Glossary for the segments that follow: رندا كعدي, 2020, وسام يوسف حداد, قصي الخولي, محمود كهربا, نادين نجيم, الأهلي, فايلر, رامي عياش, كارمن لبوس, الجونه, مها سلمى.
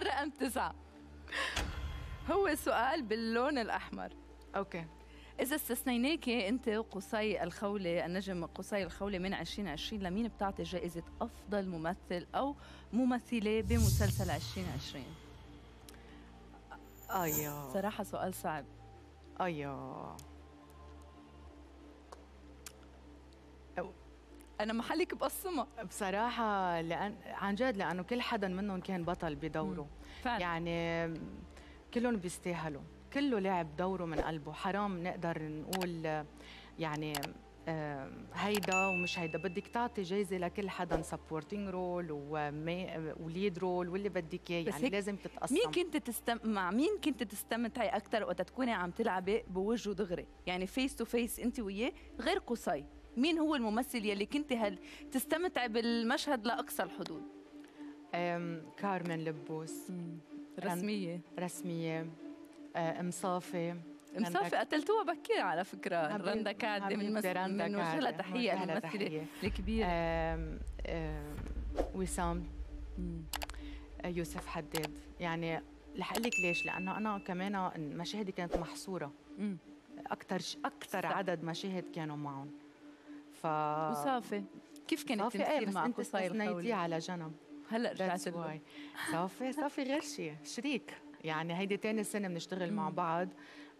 السؤال رقم 9 هو سؤال باللون الأحمر. أوكي، إذا استثنيناكي أنت وقصي الخولي، النجم قصي الخولي من 2020، لمين بتعطي جائزة أفضل ممثل أو ممثلة بمسلسل 2020؟ أيوه صراحة سؤال صعب. أيوه أنا محلك بقسمة بصراحة، لأن عن جد لأنه كل حدا منهم كان بطل بدوره فعلا. يعني كلهم بيستاهلوا، كله لعب دوره من قلبه، حرام نقدر نقول يعني هيدا ومش هيدا. بدك تعطي جايزة لكل حدا سبورتينج رول وليد رول واللي بدك إياه، يعني لازم تتقسم. مين كنت تستمتعي أكثر وقت تكوني عم تلعبي بوجه دغري، يعني فيس تو فيس أنت وياه غير قصي؟ مين هو الممثل يلي كنت تستمتعي بالمشهد لأقصى الحدود؟ كارمن لبوس، رسمية رسمية، مصافي. مصافي قتلتوها بكير على فكرة، رندا كعدي، من وجهلها تحية الممثلة الكبيرة. وسام يوسف حداد، يعني رح أقول لك ليش، لأنه أنا كمان مشاهدي كانت محصورة، أكثر عدد مشاهد كانوا معهم. وصافي كيف كانت تمثيل مع قصي الخولي؟ على جنب هلا رجعت لهم. صافي غير شيء، شريك، يعني هيدي ثاني سنه بنشتغل مع بعض،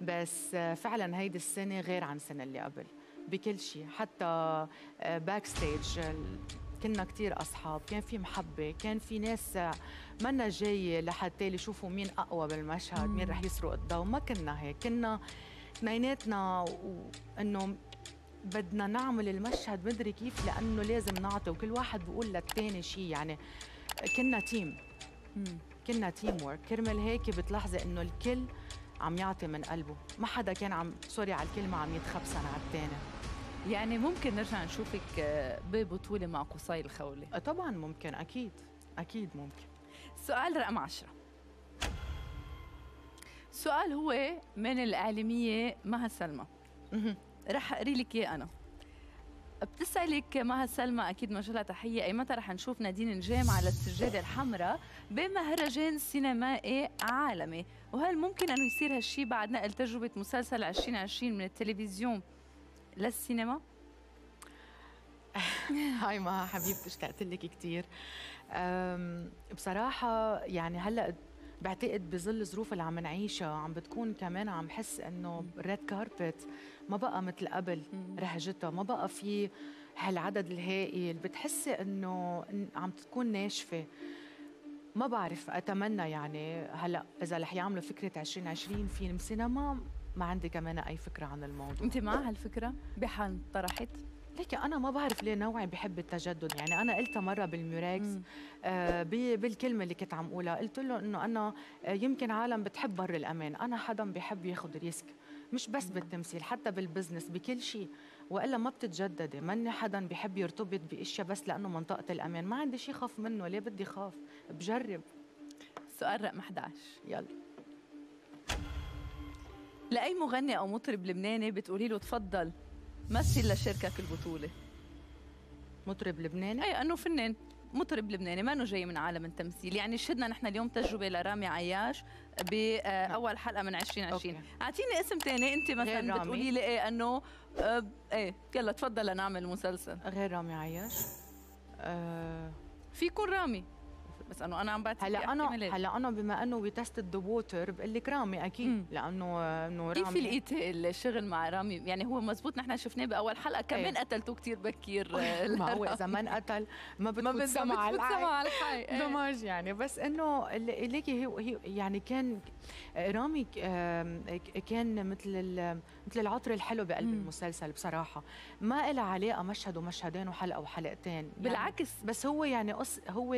بس فعلا هيدي السنه غير عن السنه اللي قبل بكل شيء، حتى باك ستيج كنا كثير اصحاب، كان في محبه، كان في ناس منا جايه لحتى يشوفوا مين اقوى بالمشهد، مين رح يسرق الضوء، ما كنا هيك، كنا اثنيناتنا انه بدنا نعمل المشهد مدري كيف، لأنه لازم نعطي، وكل واحد بيقول للثاني شيء، يعني كنا تيم، كنا تيم وورك. كرمال هيك بتلاحظي إنه الكل عم يعطي من قلبه، ما حدا كان عم، سوري على الكلمة، عم يتخبصن على الثاني. يعني ممكن نرجع نشوفك ببطولة مع قصي الخولي؟ طبعا ممكن، أكيد أكيد ممكن. سؤال رقم 10 سؤال هو من الإعلامية مها سلمى. رح اقري لك اياه انا. بتسالك مها سلمى، اكيد مجالها تحيه، اي متى رح نشوف نادين نجيم على السجاده الحمراء بمهرجان سينمائي عالمي؟ وهل ممكن انه يصير هالشيء بعد نقل تجربه مسلسل 2020 من التلفزيون للسينما؟ هاي مها حبيبتي، اشتقت لك كثير. بصراحه يعني هلا بعتقد بظل الظروف اللي عم نعيشها عم بتكون كمان، عم حس انه الريد كاربت ما بقى مثل قبل، رهجتها ما بقى في هالعدد الهائل، بتحسي انه عم تكون ناشفه. ما بعرف، اتمنى يعني هلا اذا رح يعملوا فكره 2020 فيلم سينما، ما عندي كمان اي فكره عن الموضوع. انت مع هالفكره بحال طرحت؟ ليكي أنا ما بعرف ليه نوعي بحب التجدد، يعني أنا قلتها مرة بالميراكس بالكلمة اللي كنت عم قولها، قلت له إنه أنا يمكن عالم بتحب بر الأمان، أنا حدا بحب ياخد ريسك، مش بس بالتمثيل، حتى بالبزنس بكل شيء، وإلا ما بتتجددي. ماني حدا بحب يرتبط بأشياء بس لأنه منطقة الأمان، ما عندي شيء خاف منه، ليه بدي خاف؟ بجرب. سؤال رقم 11 يلا. لأي مغني أو مطرب لبناني بتقولي له تفضل مثل لشركك البطولة؟ مطرب لبناني؟ أي أنه فنان مطرب لبناني ما أنه جاي من عالم التمثيل، يعني شهدنا نحن اليوم تجربة لرامي عياش بأول حلقة من 2020. أعطيني اسم ثاني أنت مثلا بتقولي لي إيه أنه إيه يلا تفضل لنعمل مسلسل غير رامي عياش. في يكون رامي، بس انه انا عم بعتقد هلا انا بما انه وتستد ذا ووتر بقول لك رامي اكيد. لانه انه رامي كيف لقيتي الشغل مع رامي؟ يعني هو مزبوط، نحن شفناه باول حلقه كمان قتلتوه كثير بكير. ما هو اذا ما انقتل ما بتفوت سما على الحي دمج، يعني بس انه ليكي هي يعني كان رامي كان مثل العطر الحلو بقلب المسلسل بصراحه، ما لها علاقه مشهد ومشهدين وحلقه وحلقتين، يعني بالعكس، بس هو يعني هو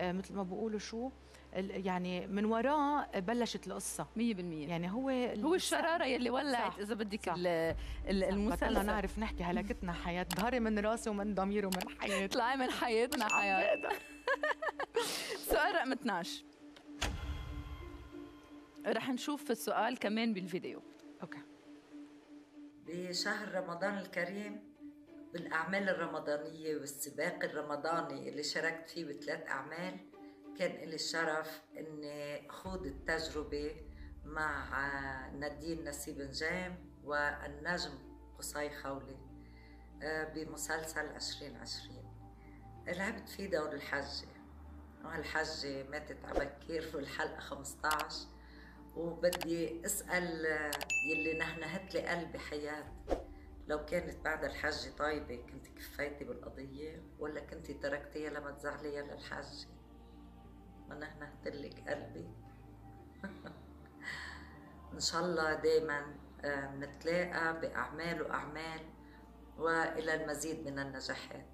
مثل ما بقولوا شو يعني من وراه بلشت القصة 100%، يعني هو الشرارة يلي ولعت إذا بدك المسلسل. بدنا نعرف نحكي هلكتنا حياة، ظهري من راسي ومن ضميري ومن حياتي، طلعي من حياتنا حياة. سؤال رقم 12 رح نشوف السؤال كمان بالفيديو. أوكي، بشهر رمضان الكريم بالأعمال الرمضانية والسباق الرمضاني اللي شاركت فيه ب3 أعمال كان لي الشرف اني خوض التجربه مع نادين نجيم والنجم قصي الخولي بمسلسل 2020. لعبت فيه دور الحجه، وهالحجه ماتت عبكير في الحلقه 15، وبدي اسال يلي نهنهت لي قلبي حياه، لو كانت بعد الحجه طيبه كنت كفيتي بالقضيه ولا كنت تركتيها لما تزعليها للحجه؟ ما نهنهت لك قلبي. ان شاء الله دائما نتلاقى باعمال واعمال والى المزيد من النجاحات.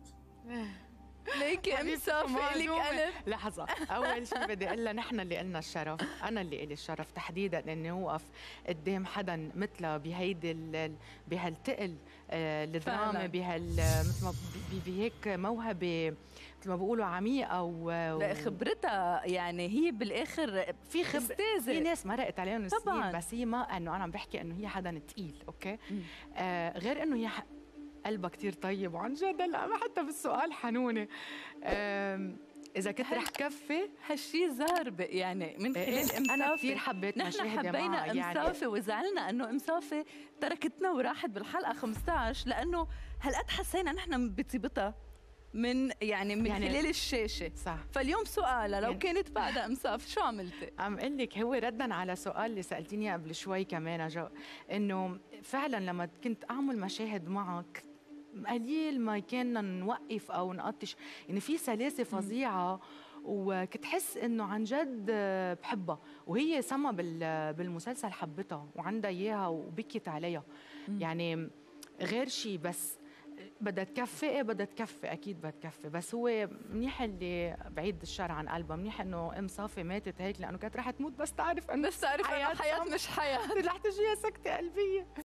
ليكي امساف الك قلب. لحظه، اول شيء بدي اقول لها نحن اللي قلنا الشرف، انا اللي الي الشرف تحديدا اني اوقف قدام حدا مثلها بهيدي بهالتقل الدراما، مثل ما بهيك موهبه مثل ما بيقولوا عميقه خبرتها، يعني هي بالاخر في خبره. في ناس مرقت عليهم السنين، بس هي ما انه انا عم بحكي انه هي حدا ثقيل، اوكي؟ غير انه هي قلبها كتير طيب وعن جد هلا حتى بالسؤال حنونه. إذا كنت رح كفي هالشيء ظهر يعني من خلال إمسافة. أنا كثير حبيت مشاهد معها، نحن حبينا إمسافة وزعلنا إنه إمسافة تركتنا وراحت بالحلقة 15، لأنه هالقد حسينا نحن بطيبتها من خلال الشاشة. صح. فاليوم سؤالها لو كانت بعدها إمساف شو عملتي؟ عم أقول لك هو ردا على سؤال اللي سألتيني قبل شوي كمان جو، إنه فعلا لما كنت أعمل مشاهد معك قليل ما كنا نوقف او نقطش، يعني في سلاسه فظيعه، وكنت حس انه عن جد بحبها، وهي سما بالمسلسل حبتها وعندها اياها وبكت عليها، يعني غير شيء. بس بدها تكفي، اكيد بدها تكفي، بس هو منيح اللي بعيد الشر عن قلبها، منيح انه ام صافي ماتت هيك، لانه كانت رح تموت. بس تعرف انه حياة مش حياة، رح تجيها سكتة قلبية.